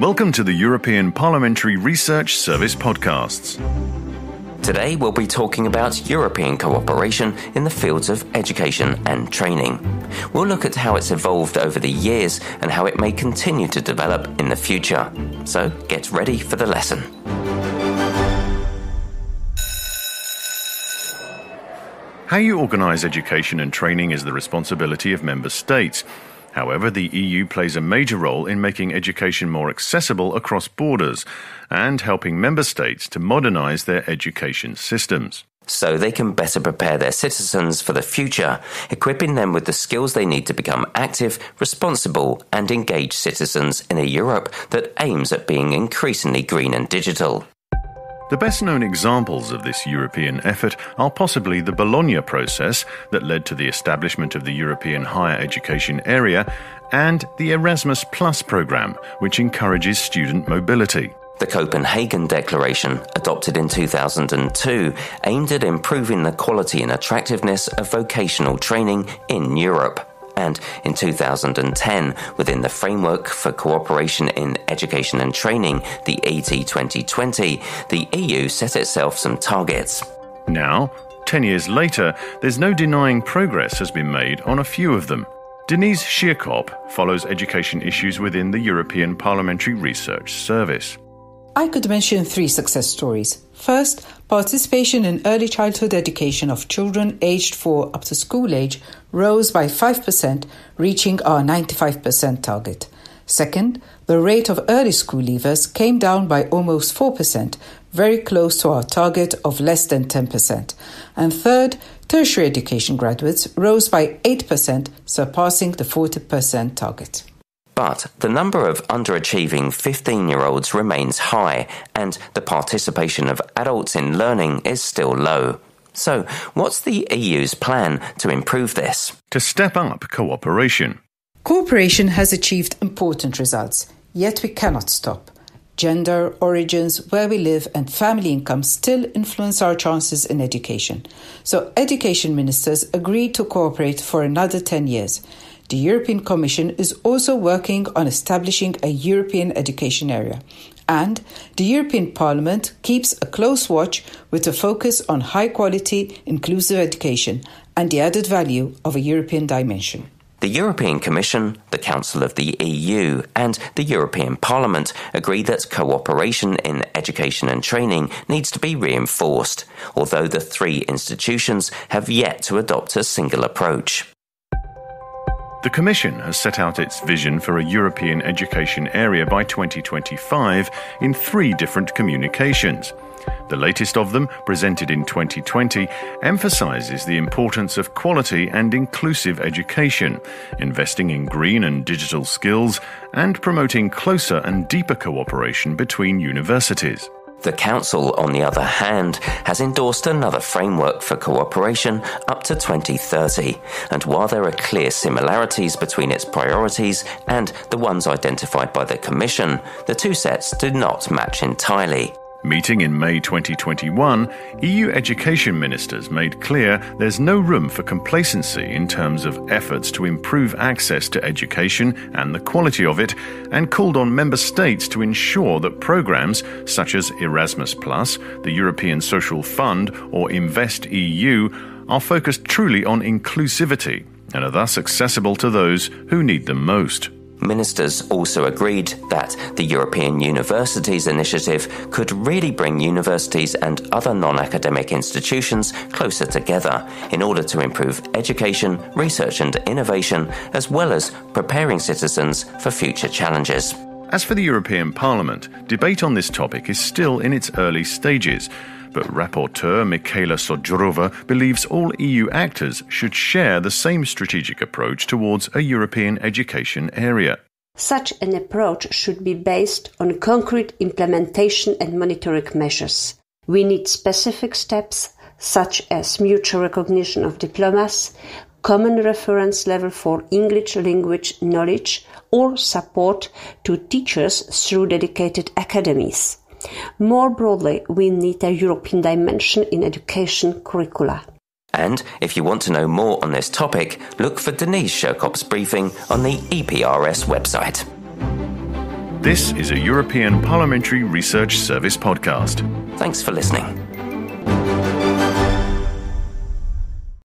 Welcome to the European Parliamentary Research Service podcasts. Today we'll be talking about European cooperation in the fields of education and training. We'll look at how it's evolved over the years and how it may continue to develop in the future. So get ready for the lesson. How you organise education and training is the responsibility of member states. However, the EU plays a major role in making education more accessible across borders and helping member states to modernise their education systems, so they can better prepare their citizens for the future, equipping them with the skills they need to become active, responsible and engaged citizens in a Europe that aims at being increasingly green and digital. The best-known examples of this European effort are possibly the Bologna process that led to the establishment of the European Higher Education Area and the Erasmus+ programme, which encourages student mobility. The Copenhagen Declaration, adopted in 2002, aimed at improving the quality and attractiveness of vocational training in Europe. And in 2010, within the framework for cooperation in education and training, the ET2020, the EU set itself some targets. Now, 10 years later, there's no denying progress has been made on a few of them. Denise Sheerkop follows education issues within the European Parliamentary Research Service. I could mention 3 success stories. First, participation in early childhood education of children aged 4 up to school age rose by 5%, reaching our 95% target. Second, the rate of early school leavers came down by almost 4%, very close to our target of less than 10%. And third, tertiary education graduates rose by 8%, surpassing the 40% target. But the number of underachieving 15-year-olds remains high, and the participation of adults in learning is still low. So, what's the EU's plan to improve this? To step up cooperation. Cooperation has achieved important results, yet we cannot stop. Gender, origins, where we live and family income still influence our chances in education. So education ministers agreed to cooperate for another 10 years. The European Commission is also working on establishing a European education area. And the European Parliament keeps a close watch with a focus on high-quality, inclusive education and the added value of a European dimension. The European Commission, the Council of the EU and the European Parliament agree that cooperation in education and training needs to be reinforced, although the 3 institutions have yet to adopt a single approach. The Commission has set out its vision for a European education area by 2025 in 3 different communications. The latest of them, presented in 2020, emphasises the importance of quality and inclusive education, investing in green and digital skills, and promoting closer and deeper cooperation between universities. The Council, on the other hand, has endorsed another framework for cooperation up to 2030, and while there are clear similarities between its priorities and the ones identified by the Commission, the 2 sets do not match entirely. Meeting in May 2021, EU education ministers made clear there's no room for complacency in terms of efforts to improve access to education and the quality of it, and called on member states to ensure that programmes such as Erasmus+, the European Social Fund or InvestEU are focused truly on inclusivity and are thus accessible to those who need them most. Ministers also agreed that the European Universities Initiative could really bring universities and other non-academic institutions closer together in order to improve education, research and innovation, as well as preparing citizens for future challenges. As for the European Parliament, debate on this topic is still in its early stages, but Rapporteur Michaela Sojourova believes all EU actors should share the same strategic approach towards a European education area. Such an approach should be based on concrete implementation and monitoring measures. We need specific steps, such as mutual recognition of diplomas, common reference level for English language knowledge, or support to teachers through dedicated academies. More broadly, we need a European dimension in education curricula. And if you want to know more on this topic, look for Denise Sheerkop's briefing on the EPRS website. This is a European Parliamentary Research Service podcast. Thanks for listening.